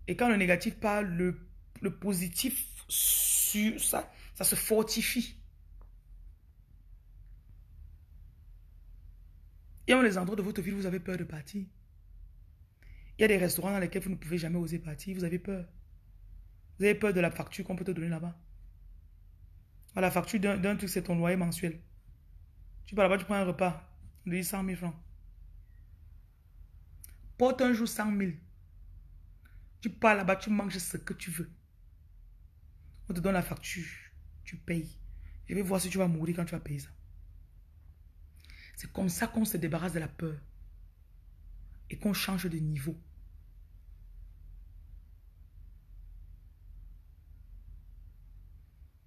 Et quand le négatif part, le, le positif, sur ça, ça se fortifie. Il y a des endroits de votre ville où vous avez peur de partir. Il y a des restaurants dans lesquels vous ne pouvez jamais oser partir. Vous avez peur. Vous avez peur de la facture qu'on peut te donner là-bas. La facture d'un truc, c'est ton loyer mensuel. Tu vas là-bas, tu prends un repas. On te dit cent mille francs. Porte un jour cent mille. Tu pars là-bas, tu manges ce que tu veux. On te donne la facture. Tu payes. Je vais voir si tu vas mourir quand tu vas payer ça. C'est comme ça qu'on se débarrasse de la peur. Et qu'on change de niveau.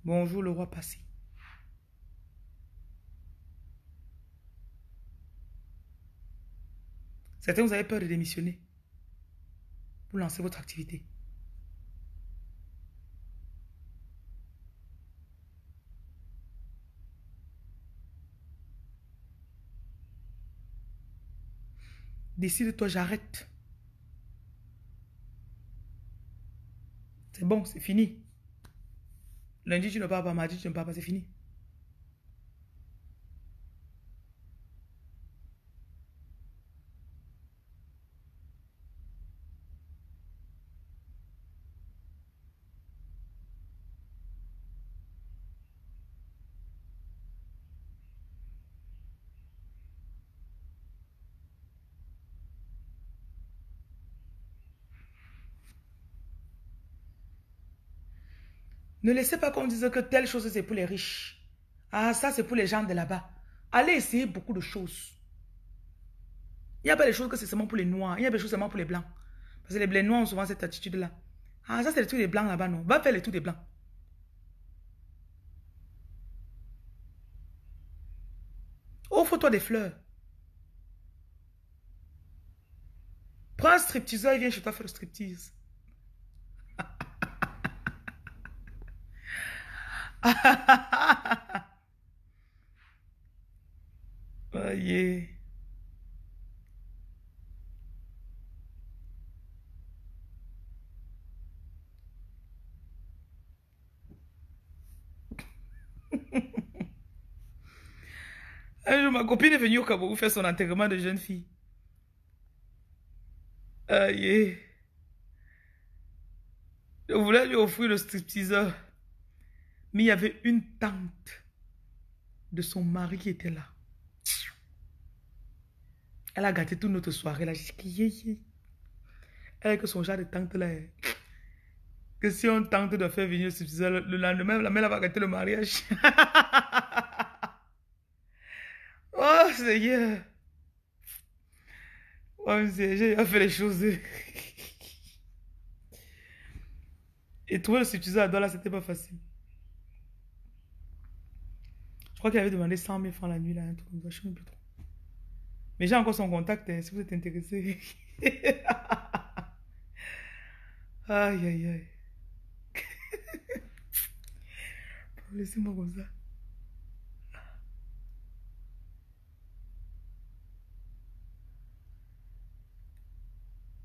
Bonjour le roi passé. Certains, vous avez peur de démissionner. Vous lancez votre activité. Décide-toi, j'arrête. C'est bon, c'est fini. Lundi, tu ne pars pas, mardi, tu ne pars pas, c'est fini. Ne laissez pas qu'on dise que telle chose, c'est pour les riches. Ah, ça, c'est pour les gens de là-bas. Allez essayer beaucoup de choses. Il n'y a pas des choses que c'est seulement pour les noirs. Il y a pas des choses seulement pour les blancs. Parce que les noirs ont souvent cette attitude-là. Ah, ça, c'est le truc des blancs là-bas, non. Va faire le truc des blancs. Offre-toi des fleurs. Prends un stripteaseur et viens chez toi faire le striptease. Oh yeah. Un jour, ma copine est venue au Cameroun faire son enterrement de jeune fille. Oh yeah. Je voulais lui offrir le stripteaseur. Mais il y avait une tante de son mari qui était là. Elle a gâté toute notre soirée. Elle a dit, yé, elle que son genre de tante là. Que si on tente de faire venir le, le lendemain, la mère va gâter le mariage. Oh Seigneur. Oh Seigneur, j'ai fait les choses. Et trouver le subtiseur à Donald, c'était pas facile. Je crois qu'il avait demandé cent mille francs la nuit, là, un truc comme ça, je ne sais même plus trop. Mais j'ai encore son contact, hein, si vous êtes intéressé. Aïe, aïe, aïe. Laissez-moi comme ça.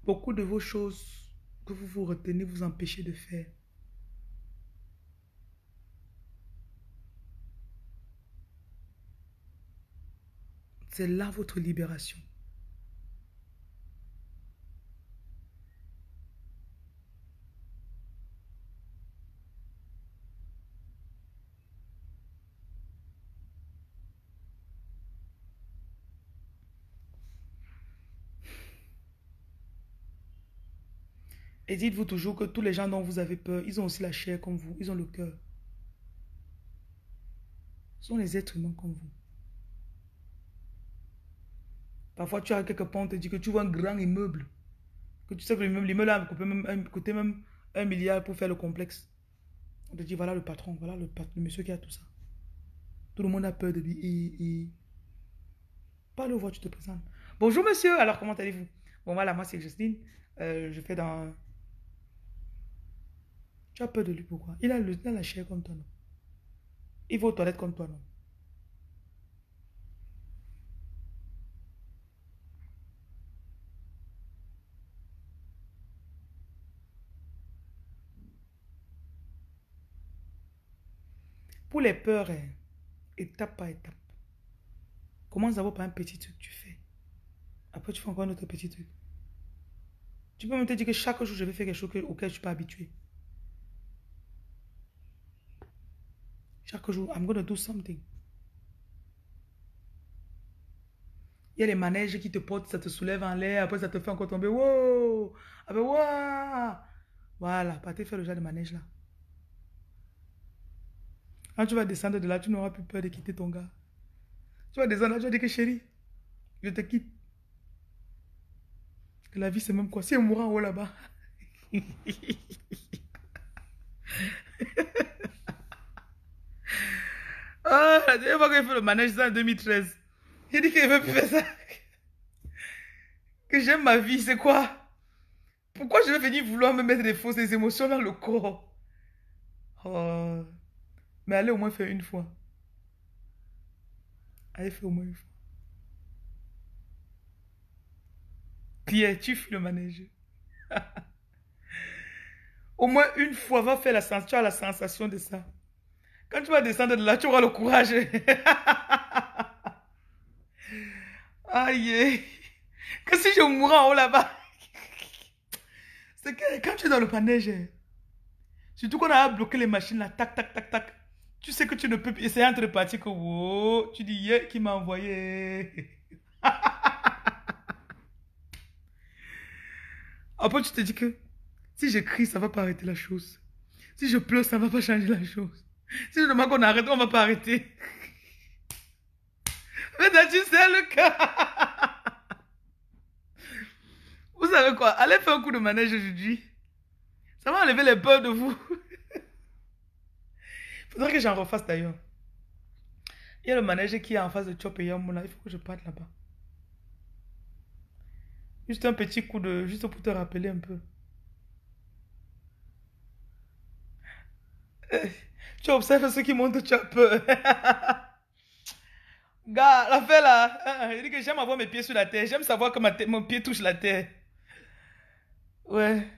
Beaucoup de vos choses que vous vous retenez, vous empêchez de faire. C'est là votre libération. Et dites-vous toujours que tous les gens dont vous avez peur, ils ont aussi la chair comme vous, ils ont le cœur. Ils sont les êtres humains comme vous. Parfois, tu as quelque part, on te dit que tu vois un grand immeuble, que tu sais que l'immeuble a coûté même, coûté même un milliard pour faire le complexe. On te dit, voilà le patron, voilà le, patron, le monsieur qui a tout ça. Tout le monde a peur de lui. Et, et... Pas le voir, tu te présentes. Bonjour monsieur, alors comment allez-vous? Bon voilà, moi c'est Justine, euh, je fais dans... Tu as peur de lui, pourquoi? Il a, le, il a la chair comme toi, non? Il va aux toilettes comme toi, non? Pour les peurs, étape par étape. Commence d'abord par un petit truc que tu fais. Après, tu fais encore un autre petit truc. Tu peux même te dire que chaque jour, je vais faire quelque chose auquel je ne suis pas habitué. Chaque jour, I'm going to do something. Il y a les manèges qui te portent, ça te soulève en l'air, après ça te fait encore tomber. Wow! Après, wow! Voilà, partez faire le genre de manège là. Quand tu vas descendre de là, tu n'auras plus peur de quitter ton gars. Tu vas descendre là, tu vas dire que chérie, je te quitte. Que la vie, c'est même quoi? Si elle mourra en haut là-bas. Ah, la dernière fois qu'il fait le manège, c'est en deux mille treize. Il dit qu'il veut plus faire ça. Que j'aime ma vie, c'est quoi? Pourquoi je vais venir vouloir me mettre des fausses des émotions dans le corps? Oh... Mais allez au moins faire une fois. Allez faire au moins une fois. Pierre, tu fuis le manège. Au moins une fois, va faire la sensation. Tu as la sensation de ça. Quand tu vas descendre de là, tu auras le courage. Aïe. Que si je mourais en haut là-bas. C'est que quand tu es dans le manège, surtout qu'on a bloqué les machines là, tac, tac, tac, tac. Tu sais que tu ne peux plus. Essayer entre parties que wow, tu dis yeah, qui m'a envoyé. Après, tu te dis que si je crie, ça ne va pas arrêter la chose. Si je pleure, ça ne va pas changer la chose. Si je demande qu'on arrête, on ne va pas arrêter. Mais là, tu sais le cas. Vous savez quoi? Allez faire un coup de manège aujourd'hui. Ça va enlever les peurs de vous. Faudrait que j'en refasse d'ailleurs. Il y a le manager qui est en face de Chop et Yamuna. Il faut que je parte là-bas. Juste un petit coup de... Juste pour te rappeler un peu. Euh, tu observes ceux qui montent de Chop. Gars, l'affaire là. Hein, il dit que j'aime avoir mes pieds sur la terre. J'aime savoir que ma mon pied touche la terre. Ouais.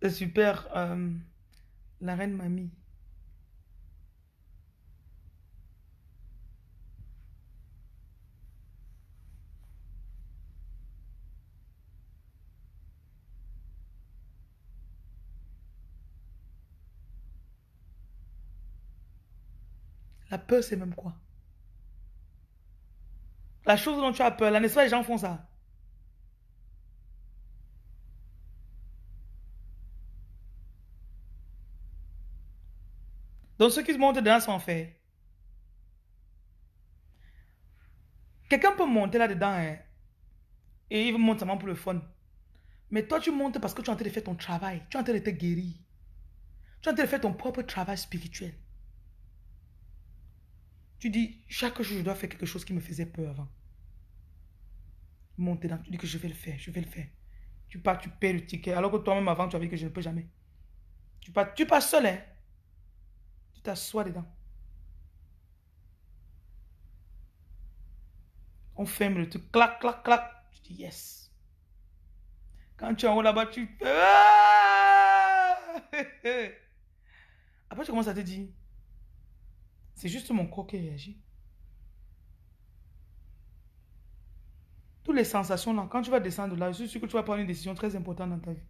C'est super, euh, la reine mamie. La peur, c'est même quoi? La chose dont tu as peur, là, n'est-ce pas, les gens font ça? Donc, ceux qui se montent dedans sont en fait. Quelqu'un peut monter là-dedans, hein, et il monte seulement pour le fun. Mais toi, tu montes parce que tu es en train de faire ton travail. Tu es en train de te guérir. Tu es en train de faire ton propre travail spirituel. Tu dis, chaque jour, je dois faire quelque chose qui me faisait peur avant. Monter dans, tu dis que je vais le faire, je vais le faire. Tu pars, tu paies le ticket, alors que toi-même avant, tu avais dit que je ne peux jamais. Tu pars, tu pars seul, hein. t'assois dedans. On ferme le truc, clac, clac, clac. Tu dis yes. Quand tu es en haut là-bas, tu... Ah! Après, tu commences à te dire, c'est juste mon corps qui réagit. Toutes les sensations là, quand tu vas descendre là, je suis sûr que tu vas prendre une décision très importante dans ta vie.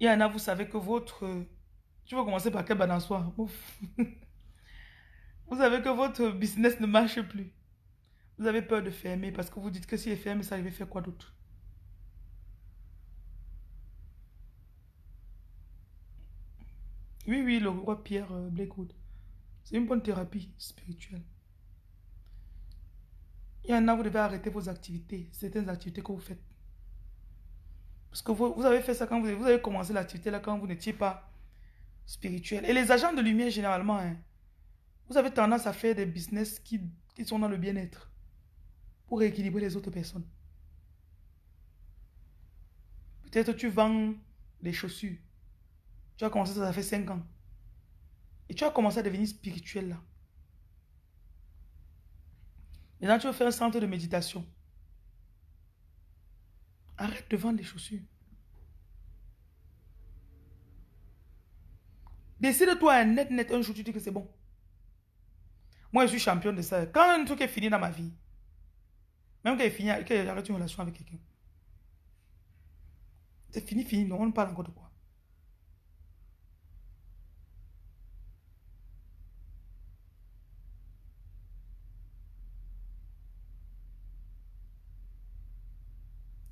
Yana, vous savez que votre... Tu vas commencer par quel balançoire? Ouf. Vous savez que votre business ne marche plus. Vous avez peur de fermer parce que vous dites que si elle ferme, ça, je vais faire quoi d'autre? Oui, oui, le roi Pierre Blackwood. C'est une bonne thérapie spirituelle. Yana, vous devez arrêter vos activités, certaines activités que vous faites. Parce que vous, vous avez fait ça quand vous, vous avez commencé l'activité là, quand vous n'étiez pas spirituel. Et les agents de lumière, généralement, hein, vous avez tendance à faire des business qui, qui sont dans le bien-être pour rééquilibrer les autres personnes. Peut-être tu vends des chaussures. Tu as commencé ça, ça fait cinq ans. Et tu as commencé à devenir spirituel là. Maintenant, tu veux faire un centre de méditation. Arrête de vendre des chaussures. Décide-toi un net, net, un jour, tu dis que c'est bon. Moi, je suis championne de ça. Quand un truc est fini dans ma vie, même quand il est fini, quand j'arrête une relation avec quelqu'un, c'est fini, fini, non, on parle encore de quoi.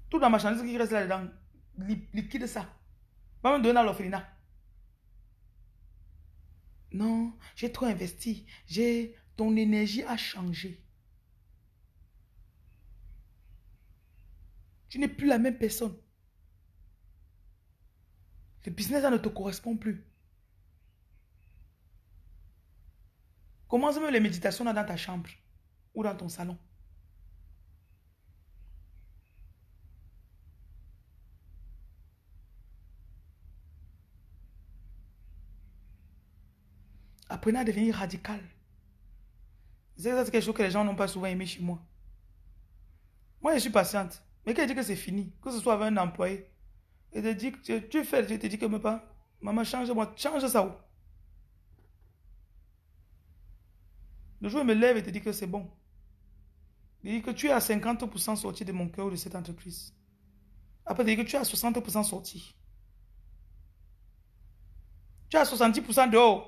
Toute la marchandise qui reste là-dedans, liquide ça. Va me donner à l'orphelinat. Non, j'ai trop investi. J'ai... Ton énergie a changé. Tu n'es plus la même personne. Le business ça ne te correspond plus. Commence même les méditations là dans ta chambre ou dans ton salon. Apprenez à devenir radical. C'est quelque chose que les gens n'ont pas souvent aimé chez moi. Moi, je suis patiente. Mais quand je dis que c'est fini, que ce soit avec un employé, et te dit que tu fais, je te dis que même pas, maman, change-moi, change ça où? Le jour où je me lève et te dit que c'est bon. Je dis que tu es à cinquante pour cent sorti de mon cœur ou de cette entreprise. Après, je dis que tu es à soixante pour cent sorti. Tu es à soixante-dix pour cent de haut.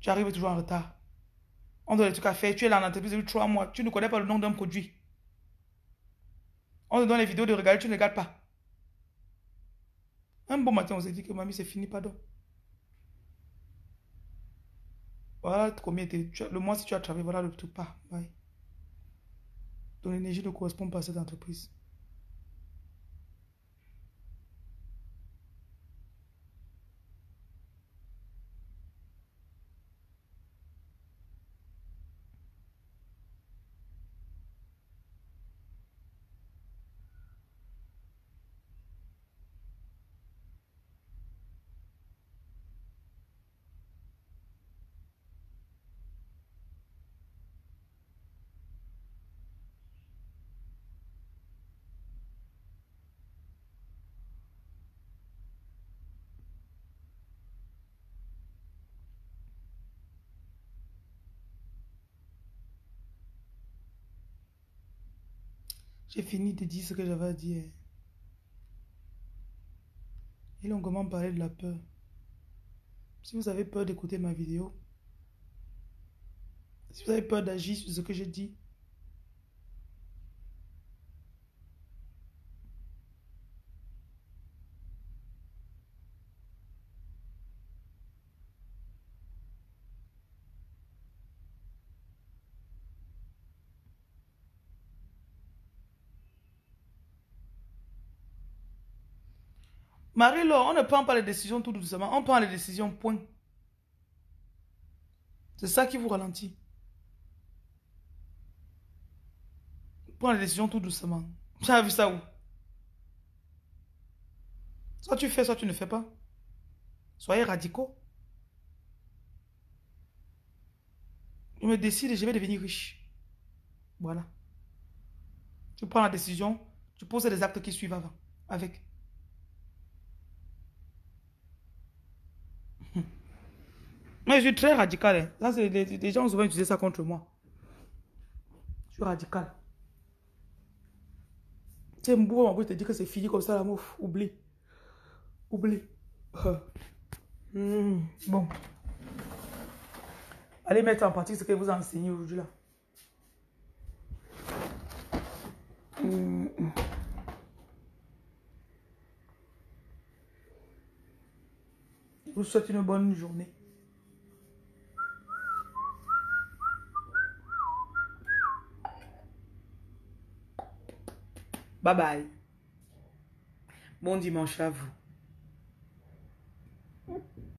Tu arrives toujours en retard. On donne des trucs à faire. Tu es là en entreprise depuis trois mois. Tu ne connais pas le nom d'un produit. On te donne les vidéos de regarder. Tu ne regardes pas. Un bon matin, on s'est dit que mamie, c'est fini, pardon. Voilà combien tu as, le mois si tu as travaillé. Voilà le truc pas. Bye. Ton énergie ne correspond pas à cette entreprise. J'ai fini de dire ce que j'avais à dire. Et longuement parler de la peur. Si vous avez peur d'écouter ma vidéo, si vous avez peur d'agir sur ce que je dis, Marie-Laure, on ne prend pas les décisions tout doucement. On prend les décisions, point. C'est ça qui vous ralentit. prends la décision tout doucement. Tu as vu ça où? Soit tu fais, soit tu ne fais pas. Soyez radicaux. Je me décide et je vais devenir riche. Voilà. Tu prends la décision, tu poses les actes qui suivent avant, avec. Mais je suis très radical. Hein. Là, les, les gens ont souvent utilisé ça contre moi. Je suis radical. Tu es beau, en gros, je te dis que c'est fini comme ça, la mouf. Oublie. Oublie. Mmh. Bon. Allez mettre en pratique ce que vous enseignez aujourd'hui là. Mmh. Je vous souhaite une bonne journée. Bye bye. Bon dimanche à vous.